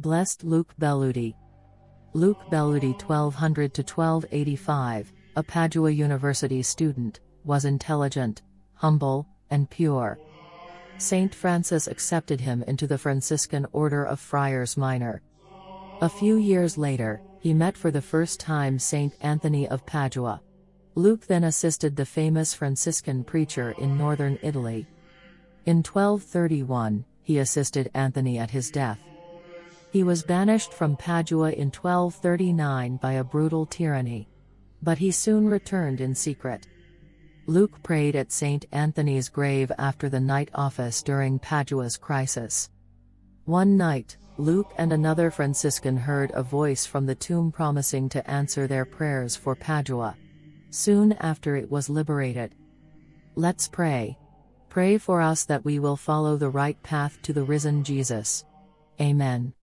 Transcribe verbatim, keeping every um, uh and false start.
Blessed Luke Belludi. Luke Belludi twelve hundred to twelve eighty-five, a Padua University student, was intelligent, humble, and pure. Saint Francis accepted him into the Franciscan Order of Friars Minor. A few years later, he met for the first time Saint Anthony of Padua. Luke then assisted the famous Franciscan preacher in northern Italy. In twelve thirty-one, he assisted Anthony at his death. He was banished from Padua in twelve thirty-nine by a brutal tyranny. But he soon returned in secret. Luke prayed at Saint Anthony's grave after the night office during Padua's crisis. One night, Luke and another Franciscan heard a voice from the tomb promising to answer their prayers for Padua. Soon after it was liberated. "Let's pray. Pray for us that we will follow the right path to the risen Jesus. Amen."